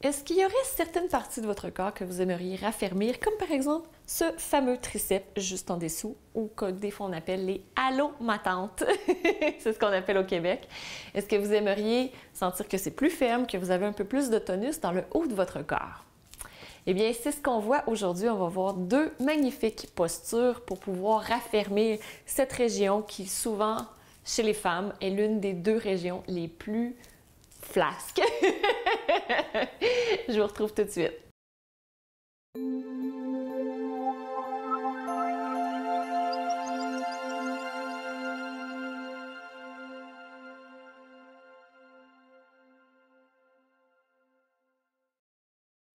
Est-ce qu'il y aurait certaines parties de votre corps que vous aimeriez raffermir, comme par exemple ce fameux triceps juste en dessous, ou que des fois on appelle les « Allô, ma tante ». C'est ce qu'on appelle au Québec. Est-ce que vous aimeriez sentir que c'est plus ferme, que vous avez un peu plus de tonus dans le haut de votre corps? Eh bien, c'est ce qu'on voit aujourd'hui. On va voir deux magnifiques postures pour pouvoir raffermir cette région qui, souvent, chez les femmes, est l'une des deux régions les plus flasque. Je vous retrouve tout de suite.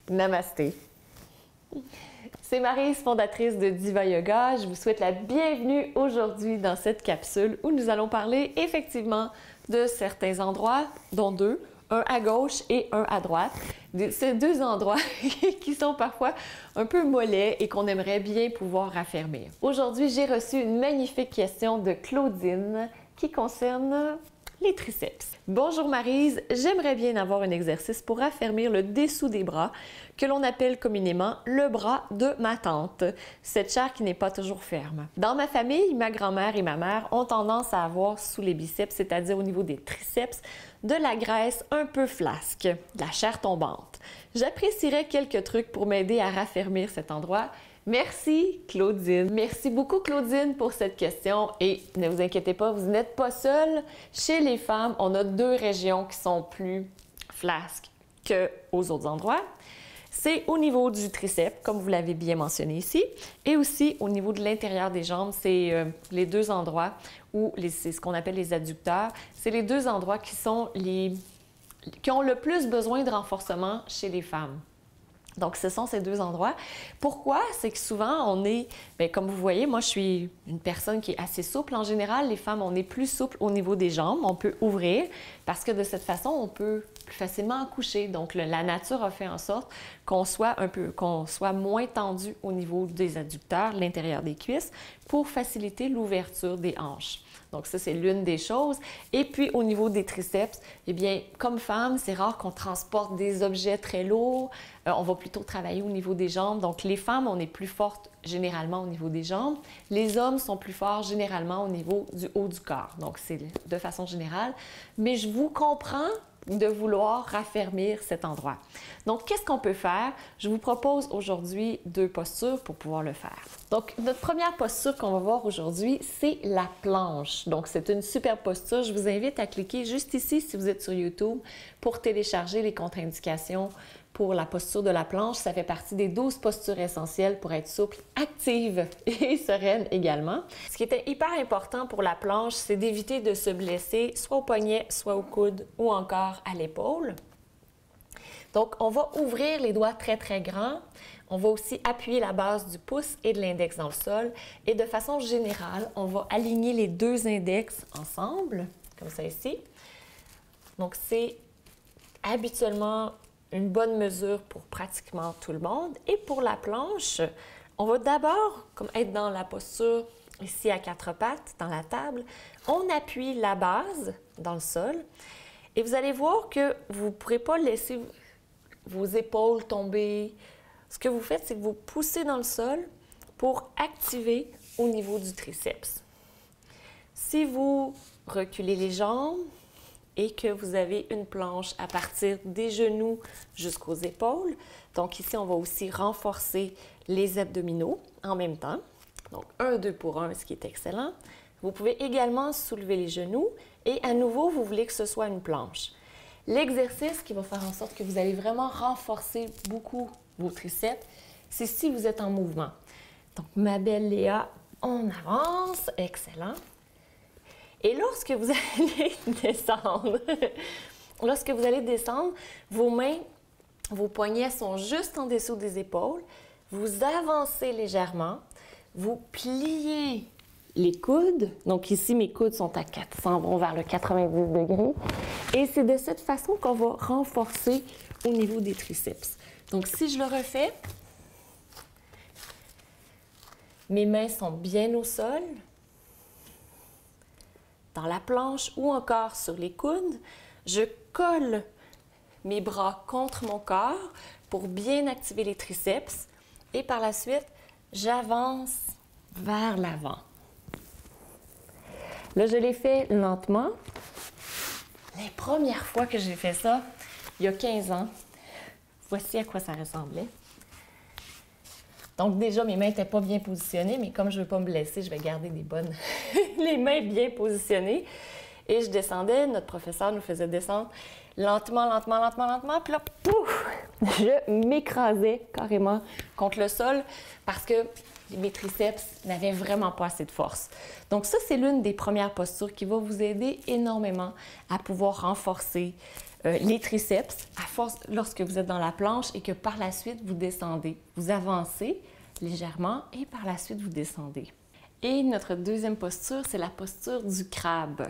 Namasté. C'est Maryse, fondatrice de Diva Yoga. Je vous souhaite la bienvenue aujourd'hui dans cette capsule où nous allons parler effectivement de certains endroits, dont deux, un à gauche et un à droite. Ces deux endroits qui sont parfois un peu mollets et qu'on aimerait bien pouvoir raffermir. Aujourd'hui, j'ai reçu une magnifique question de Claudine qui concerne les triceps. Bonjour Maryse, j'aimerais bien avoir un exercice pour raffermir le dessous des bras, que l'on appelle communément le bras de ma tante, cette chair qui n'est pas toujours ferme. Dans ma famille, ma grand-mère et ma mère ont tendance à avoir sous les biceps, c'est-à-dire au niveau des triceps, de la graisse un peu flasque, de la chair tombante. J'apprécierais quelques trucs pour m'aider à raffermir cet endroit. Merci Claudine. Merci beaucoup Claudine pour cette question et ne vous inquiétez pas, vous n'êtes pas seule. Chez les femmes, on a deux régions qui sont plus flasques qu'aux autres endroits. C'est au niveau du triceps, comme vous l'avez bien mentionné ici, et aussi au niveau de l'intérieur des jambes, c'est les deux endroits où c'est ce qu'on appelle les adducteurs. C'est les deux endroits qui ont le plus besoin de renforcement chez les femmes. Donc, ce sont ces deux endroits. Pourquoi? C'est que souvent, on est... Bien, comme vous voyez, moi, je suis une personne qui est assez souple. En général, les femmes, on est plus souple au niveau des jambes. On peut ouvrir parce que de cette façon, on peut plus facilement coucher. Donc, la nature a fait en sorte qu'on soit moins tendu au niveau des adducteurs, l'intérieur des cuisses, pour faciliter l'ouverture des hanches. Donc, ça, c'est l'une des choses. Et puis, au niveau des triceps, eh bien, comme femme, c'est rare qu'on transporte des objets très lourds. On va plutôt travailler au niveau des jambes. Donc, les femmes, on est plus fortes généralement au niveau des jambes. Les hommes sont plus forts généralement au niveau du haut du corps. Donc, c'est de façon générale. Mais je vous comprends de vouloir raffermir cet endroit. Donc, qu'est-ce qu'on peut faire? Je vous propose aujourd'hui deux postures pour pouvoir le faire. Donc, notre première posture qu'on va voir aujourd'hui, c'est la planche. Donc, c'est une super posture. Je vous invite à cliquer juste ici, si vous êtes sur YouTube, pour télécharger les contre-indications pour la posture de la planche. Ça fait partie des 12 postures essentielles pour être souple, active et sereine également. Ce qui était hyper important pour la planche, c'est d'éviter de se blesser soit au poignet, soit au coude ou encore à l'épaule. Donc, on va ouvrir les doigts très, très grands. On va aussi appuyer la base du pouce et de l'index dans le sol. Et de façon générale, on va aligner les deux index ensemble, comme ça ici. Donc, c'est habituellement une bonne mesure pour pratiquement tout le monde. Et pour la planche, on va d'abord être dans la posture ici à quatre pattes, dans la table. On appuie la base dans le sol et vous allez voir que vous ne pourrez pas laisser vos épaules tomber. Ce que vous faites, c'est que vous poussez dans le sol pour activer au niveau du triceps. Si vous reculez les jambes, et que vous avez une planche à partir des genoux jusqu'aux épaules. Donc ici, on va aussi renforcer les abdominaux en même temps. Donc, 1, 2 pour 1, ce qui est excellent. Vous pouvez également soulever les genoux et à nouveau, vous voulez que ce soit une planche. L'exercice qui va faire en sorte que vous allez vraiment renforcer beaucoup vos triceps, c'est si vous êtes en mouvement. Donc, ma belle Léa, on avance. Excellent. Et lorsque vous allez descendre, vos mains, vos poignets sont juste en dessous des épaules. Vous avancez légèrement, vous pliez les coudes. Donc ici, mes coudes sont à 400, vont vers le 90 degrés. Et c'est de cette façon qu'on va renforcer au niveau des triceps. Donc si je le refais, mes mains sont bien au sol, dans la planche ou encore sur les coudes, je colle mes bras contre mon corps pour bien activer les triceps. Et par la suite, j'avance vers l'avant. Là, je l'ai fait lentement. Les premières fois que j'ai fait ça, il y a 15 ans, voici à quoi ça ressemblait. Donc déjà, mes mains n'étaient pas bien positionnées, mais comme je ne veux pas me blesser, je vais garder des bonnes les mains bien positionnées. Et je descendais, notre professeur nous faisait descendre lentement, lentement, lentement, lentement, puis là, pouf! Je m'écrasais carrément contre le sol parce que mes triceps n'avaient vraiment pas assez de force. Donc ça, c'est l'une des premières postures qui va vous aider énormément à pouvoir renforcer les triceps à force lorsque vous êtes dans la planche et que par la suite, vous descendez. Vous avancez légèrement et par la suite, vous descendez. Et notre deuxième posture, c'est la posture du crabe.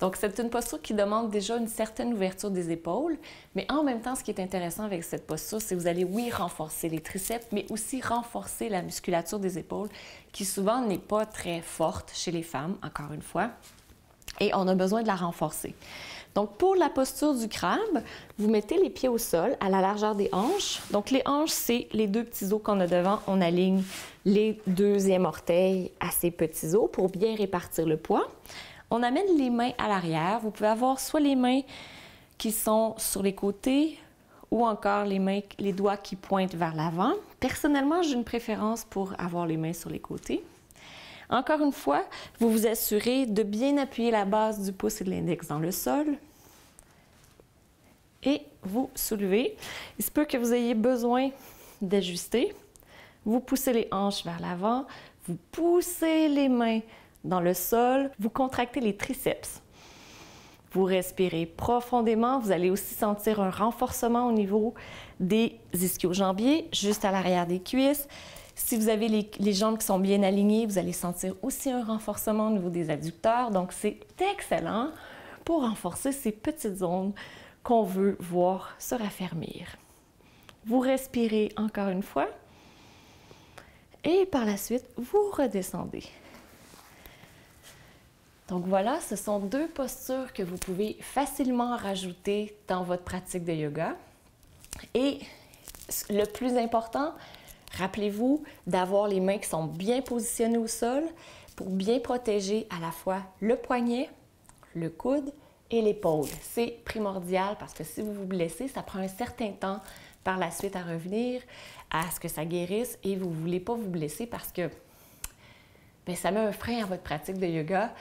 Donc, c'est une posture qui demande déjà une certaine ouverture des épaules, mais en même temps, ce qui est intéressant avec cette posture, c'est que vous allez, oui, renforcer les triceps, mais aussi renforcer la musculature des épaules, qui souvent n'est pas très forte chez les femmes, encore une fois, et on a besoin de la renforcer. Donc, pour la posture du crabe, vous mettez les pieds au sol, à la largeur des hanches. Donc, les hanches, c'est les deux petits os qu'on a devant. On aligne les deuxièmes orteils à ces petits os pour bien répartir le poids. On amène les mains à l'arrière. Vous pouvez avoir soit les mains qui sont sur les côtés ou encore les doigts qui pointent vers l'avant. Personnellement, j'ai une préférence pour avoir les mains sur les côtés. Encore une fois, vous vous assurez de bien appuyer la base du pouce et de l'index dans le sol. Et vous soulevez. Il se peut que vous ayez besoin d'ajuster. Vous poussez les hanches vers l'avant. Vous poussez les mains dans le sol. Vous contractez les triceps. Vous respirez profondément. Vous allez aussi sentir un renforcement au niveau des ischio-jambiers, juste à l'arrière des cuisses. Si vous avez les jambes qui sont bien alignées, vous allez sentir aussi un renforcement au niveau des adducteurs. Donc, c'est excellent pour renforcer ces petites zones qu'on veut voir se raffermir. Vous respirez encore une fois. Et par la suite, vous redescendez. Donc voilà, ce sont deux postures que vous pouvez facilement rajouter dans votre pratique de yoga. Et le plus important, rappelez-vous d'avoir les mains qui sont bien positionnées au sol pour bien protéger à la fois le poignet, le coude et l'épaule. C'est primordial parce que si vous vous blessez, ça prend un certain temps par la suite à revenir, à ce que ça guérisse et vous ne voulez pas vous blesser parce que bien, ça met un frein à votre pratique de yoga.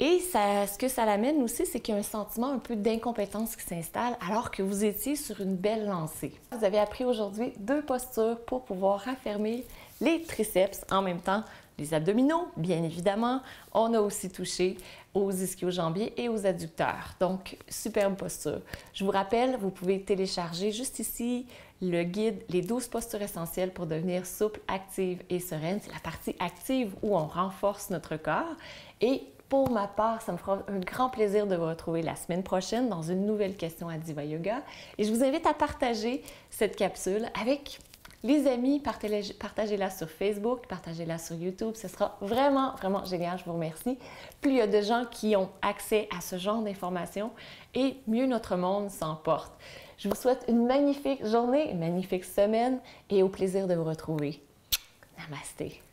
Et ça, ce que ça l'amène aussi, c'est qu'il y a un sentiment un peu d'incompétence qui s'installe alors que vous étiez sur une belle lancée. Vous avez appris aujourd'hui deux postures pour pouvoir raffermer les triceps, en même temps les abdominaux, bien évidemment. On a aussi touché aux ischio-jambiers et aux adducteurs. Donc, superbe posture. Je vous rappelle, vous pouvez télécharger juste ici le guide « Les 12 postures essentielles pour devenir souple, active et sereine ». C'est la partie active où on renforce notre corps et pour ma part, ça me fera un grand plaisir de vous retrouver la semaine prochaine dans une nouvelle question à Diva Yoga. Et je vous invite à partager cette capsule avec les amis. Partagez-la sur Facebook, partagez-la sur YouTube. Ce sera vraiment, vraiment génial. Je vous remercie. Plus il y a de gens qui ont accès à ce genre d'informations et mieux notre monde s'en porte. Je vous souhaite une magnifique journée, une magnifique semaine et au plaisir de vous retrouver. Namasté.